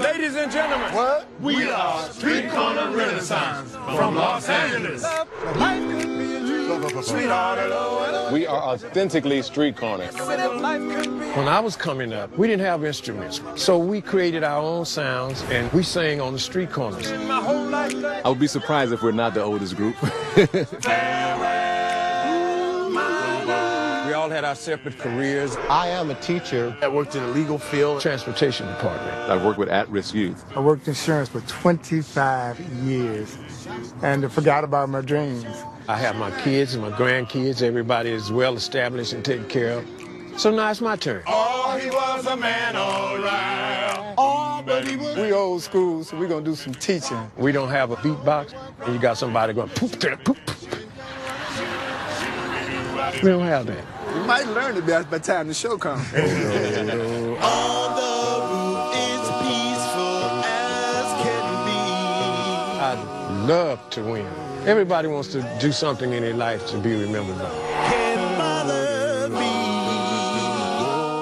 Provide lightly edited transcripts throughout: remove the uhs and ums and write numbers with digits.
Ladies and gentlemen, what? We are Street Corner Renaissance from Los Angeles. We are authentically street corner. When I was coming up, we didn't have instruments, so we created our own sounds and we sang on the street corners. I would be surprised if we're not the oldest group. We all had our separate careers. I am a teacher. I worked in the legal field. Transportation department. I worked with at-risk youth. I worked insurance for 25 years and I forgot about my dreams. I have my kids and my grandkids. Everybody is well established and taken care of. So now it's my turn. Oh, he was a man, all right. Oh, but he was... We old school, so we're going to do some teaching. We don't have a beatbox, and you got somebody going poop to the poop. We don't have that. You might learn it by the time the show comes. Oh, no, no. On the roof, it's peaceful as can be. I love to win. Everybody wants to do something in their life to be remembered by. Can mother be?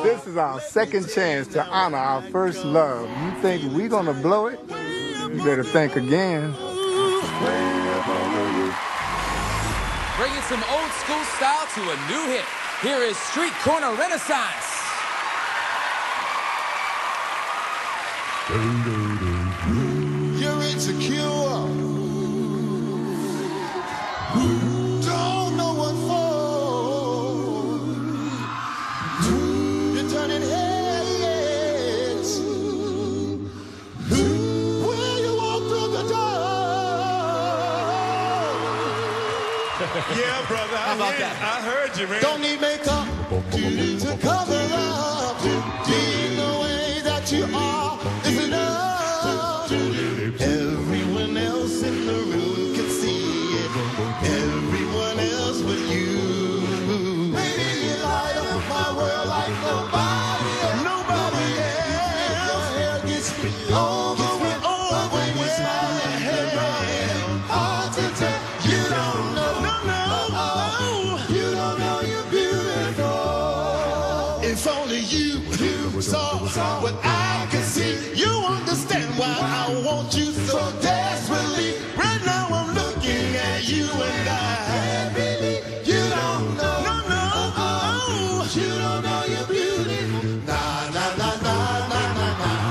This is our second chance to honor our first love. You think we're gonna blow it? You better think again. Bringing some old school style to a new hit. Here is Street Corner Renaissance. You're insecure. Don't know what for. You're turning heads when you walk through the door. Yeah, brother. How about that? I heard you, man. Don't need makeup to cover up. Being the way that you are is enough. Everyone else in the room. Everyone else but you. Maybe you light up my world like nobody else. Nobody else. Hell gets over with, over with. Hard to tell. You don't know. No, no, no. You don't know you're beautiful. If only you saw what I could see, you understand why I want you so desperately. Right now I'm looking at you and I happily. You don't know, no, no, oh, you don't know you're beautiful. Nah, nah, nah, nah, nah, nah, nah.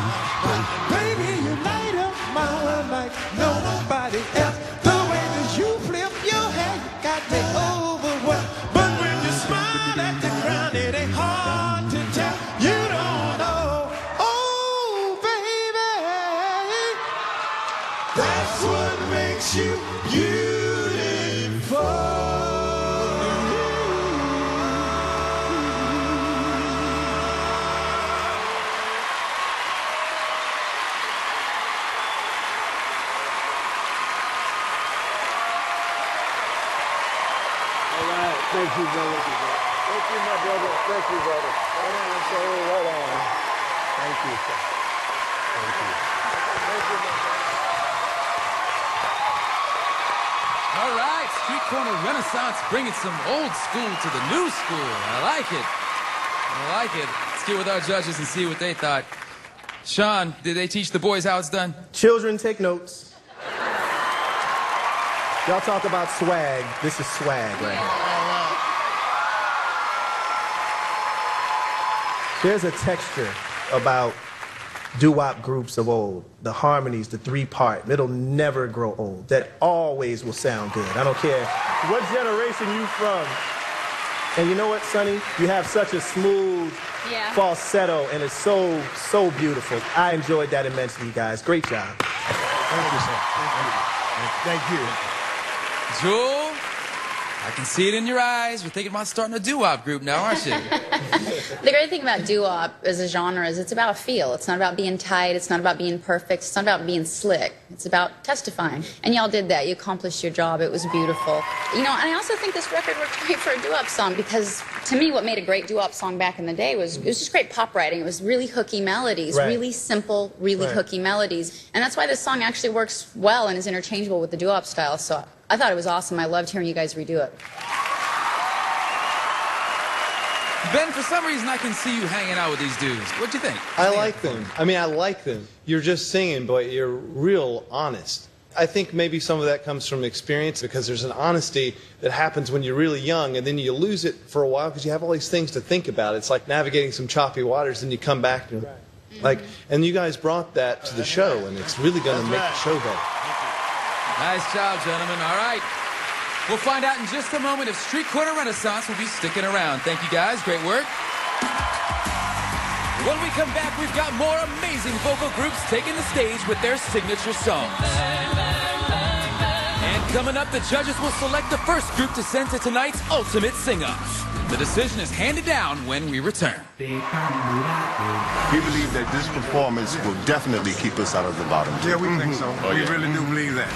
Baby, you light up my world like nobody else. The way that you flip your hair, you got me overwhelmed. But when you smile at the ground, it ain't hard to tell. You don't know, oh, baby. That's what makes you beautiful. Thank you, brother. Thank you, my brother. Thank you, brother. Right on, sir. Right on. Thank you, sir. Thank you. Thank you, my brother. All right, Street Corner Renaissance, bringing some old school to the new school. I like it. I like it. Let's get with our judges and see what they thought. Sean, did they teach the boys how it's done? Children, take notes. Y'all talk about swag. This is swag right here. There's a texture about doo-wop groups of old, the harmonies, the three-part, it'll never grow old, that always will sound good. I don't care what generation you from. And you know what, Sonny? You have such a smooth falsetto, and it's so, so beautiful. I enjoyed that immensely, you guys. Great job. Thank you, sir. Thank you. Thank you. Jewel, I can see it in your eyes. We're thinking about starting a doo-wop group now, aren't you? The great thing about doo-wop as a genre is it's about a feel. It's not about being tight. It's not about being perfect. It's not about being slick. It's about testifying. And y'all did that. You accomplished your job. It was beautiful. You know, and I also think this record worked great for a doo-wop song because, to me, what made a great doo-wop song back in the day was it was just great pop writing. It was really hooky melodies, really simple, really hooky melodies. And that's why this song actually works well and is interchangeable with the doo-wop style. So I thought it was awesome. I loved hearing you guys redo it. Ben, for some reason, I can see you hanging out with these dudes. What do you think? I like them. I mean, I like them. You're just singing, but you're real honest. I think maybe some of that comes from experience, because there's an honesty that happens when you're really young, and then you lose it for a while because you have all these things to think about. It's like navigating some choppy waters, and you come back to it. Like, and you guys brought that to the show, and it's really going to make the show better. Nice job, gentlemen. All right. We'll find out in just a moment if Street Corner Renaissance will be sticking around. Thank you, guys. Great work. When we come back, we've got more amazing vocal groups taking the stage with their signature songs. And coming up, the judges will select the first group to send to tonight's Ultimate Sing-Up. The decision is handed down when we return. We believe that this performance will definitely keep us out of the bottom. Yeah, we think so. We really do believe that.